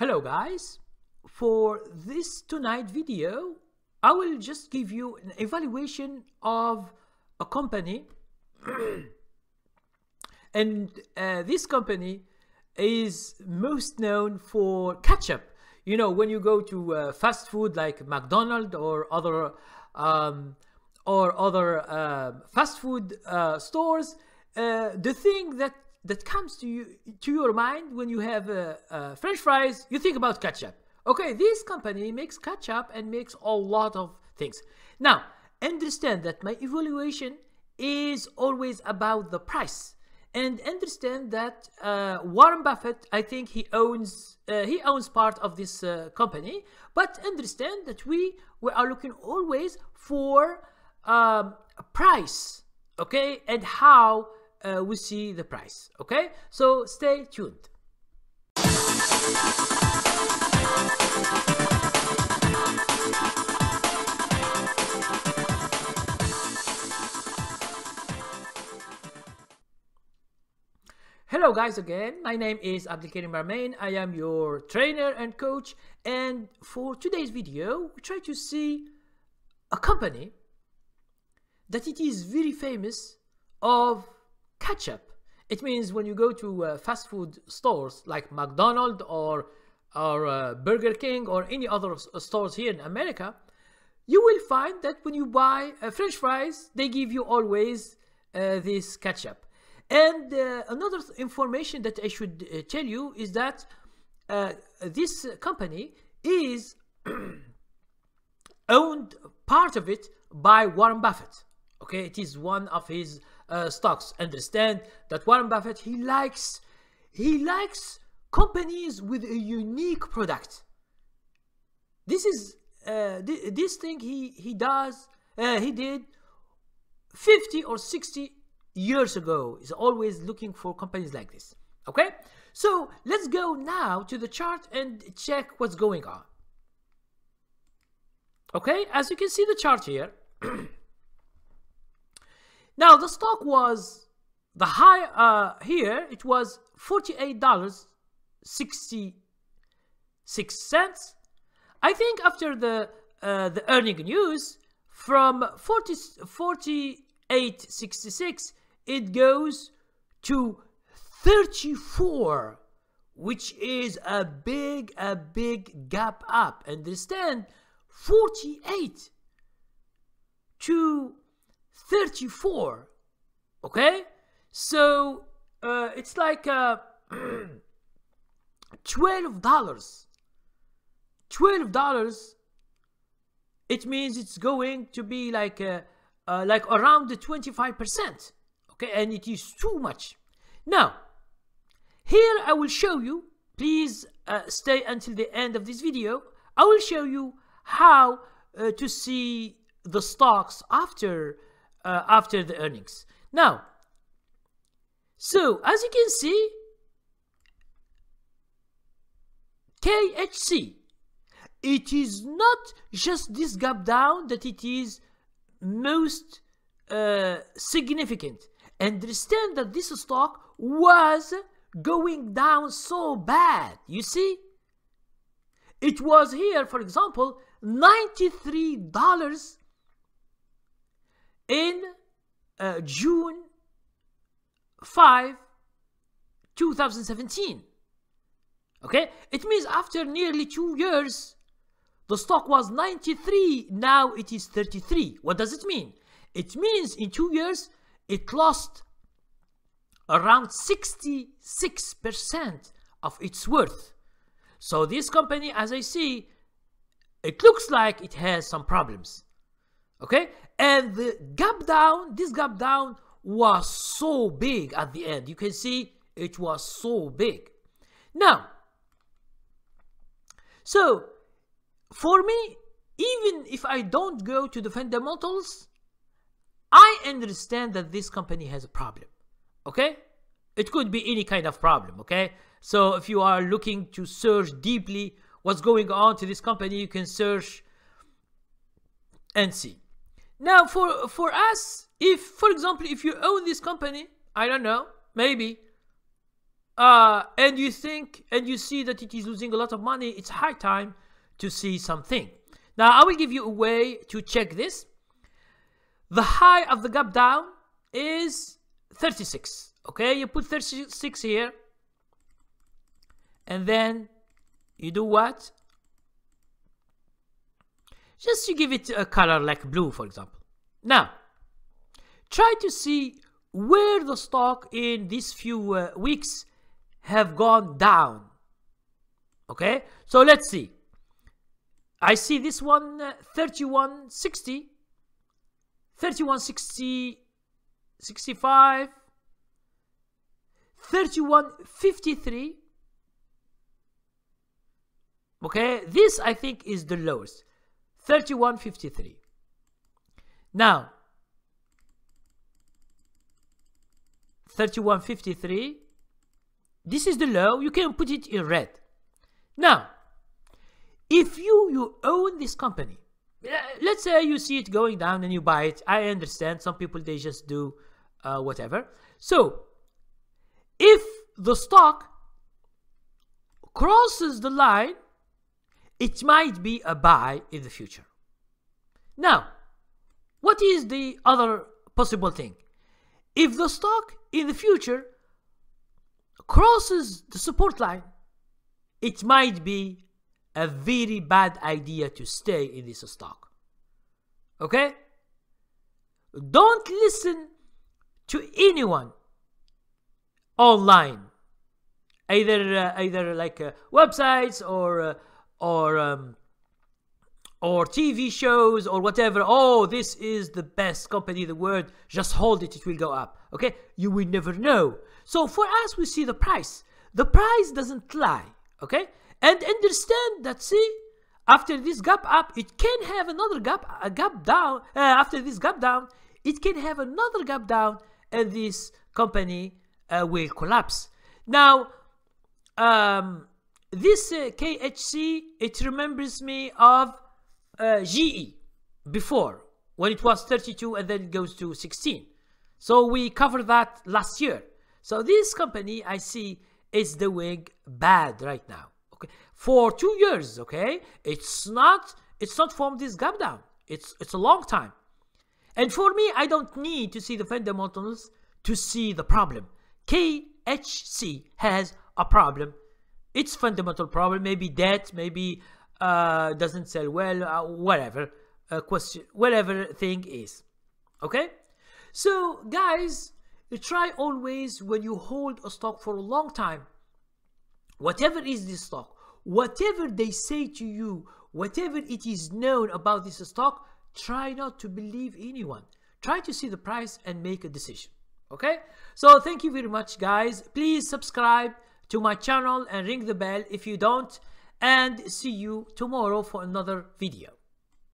Hello guys, for this tonight video I will just give you an evaluation of a company and this company is most known for ketchup. You know, when you go to fast food like McDonald's or other fast food stores, the thing that comes to your mind when you have French fries, you think about ketchup. Okay, this company makes ketchup and makes a lot of things. Now, understand that my evaluation is always about the price, and understand that Warren Buffett, I think he owns part of this company, but understand that we are looking always for price, okay, and how we see the price. Okay, so stay tuned. Hello guys again, my name is Abdelkarim Rahmane. I am your trainer and coach, and for today's video we try to see a company that it is very famous of ketchup. It means when you go to fast food stores like McDonald's or Burger King or any other stores here in America, you will find that when you buy French fries, they give you always this ketchup. And another information that I should tell you is that this company is owned part of it by Warren Buffett. Okay, it is one of his stocks. Understand that Warren Buffett, he likes companies with a unique product. This is this thing he did 50 or 60 years ago. Is always looking for companies like this. Okay, so let's go now to the chart and check what's going on. Okay, as you can see the chart here. Now the stock was the high here. It was $48.66. I think after the earning news, from 48.66 it goes to 34, which is a big gap up. Understand, 48 to 34. Okay, so it's like $12. It means it's going to be like around the 25%. Okay, and it is too much. Now here I will show you, please stay until the end of this video. I will show you how to see the stocks after the earnings. Now, so as you can see, KHC, it is not just this gap down that it is most significant. Understand that this stock was going down so bad. You see, it was here, for example, $93 in June 5, 2017. Okay, it means after nearly 2 years, the stock was 93, now it is 33. What does it mean? It means in 2 years, it lost around 66% of its worth. So this company, as I see, it looks like it has some problems. Okay, and the gap down, this gap down was so big at the end. You can see it was so big. Now, so for me, even if I don't go to the fundamentals, I understand that this company has a problem. Okay, it could be any kind of problem. Okay, so if you are looking to search deeply what's going on to this company, you can search and see. Now for us, if for example, if you own this company, I don't know, maybe and you think and you see that it is losing a lot of money, it's high time to see something. Now I will give you a way to check this. The high of the gap down is 36. Okay, you put 36 here, and then you do what? Just you give it a color like blue, for example. Now try to see where the stock in these few weeks have gone down. Okay, so let's see. I see this one 31.60, 31.60, 65, 31.53. Okay, this I think is the lowest, 31.53. Now 31.53, this is the low. You can put it in red. Now if you own this company, let's say you see it going down and you buy it. I understand some people, they just do whatever. So if the stock crosses the line, it might be a buy in the future. Now what is the other possible thing? If the stock in the future crosses the support line, it might be a very bad idea to stay in this stock. Okay, don't listen to anyone online, either like websites or TV shows or whatever. Oh, this is the best company in the world, just hold it, it will go up. Okay, you will never know. So for us, we see the price. The price doesn't lie. Okay, and understand that, see, after this gap up, it can have another gap, a gap down. After this gap down, it can have another gap down, and this company will collapse. Now this KHC, it remembers me of GE before, when it was 32 and then it goes to 16. So we covered that last year. So this company I see is doing bad right now. Okay, for 2 years. Okay, it's not formed this gap down. It's a long time. And for me, I don't need to see the fundamentals to see the problem. KHC has a problem. It's fundamental problem. Maybe debt. Maybe doesn't sell well, whatever question, whatever thing is. Okay, so guys, try always, when you hold a stock for a long time, whatever is this stock, whatever they say to you, whatever it is known about this stock, try not to believe anyone. Try to see the price and make a decision. Okay, so thank you very much, guys. Please subscribe to my channel and ring the bell if you don't. And see you tomorrow for another video.